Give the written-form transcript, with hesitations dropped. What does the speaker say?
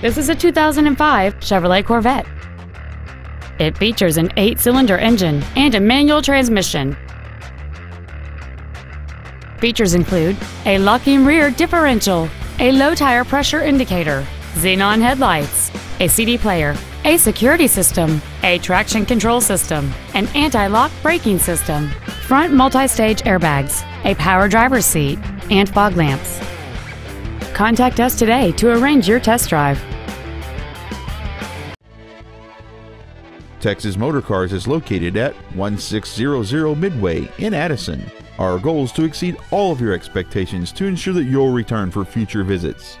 This is a 2005 Chevrolet Corvette. It features an 8-cylinder engine and a manual transmission. Features include a locking rear differential, a low tire pressure indicator, xenon headlights, a CD player, a security system, a traction control system, an anti-lock braking system, front multi-stage airbags, a power driver's seat, and fog lamps. Contact us today to arrange your test drive. Texas Motor Cars is located at 1600 Midway in Addison. Our goal is to exceed all of your expectations to ensure that you'll return for future visits.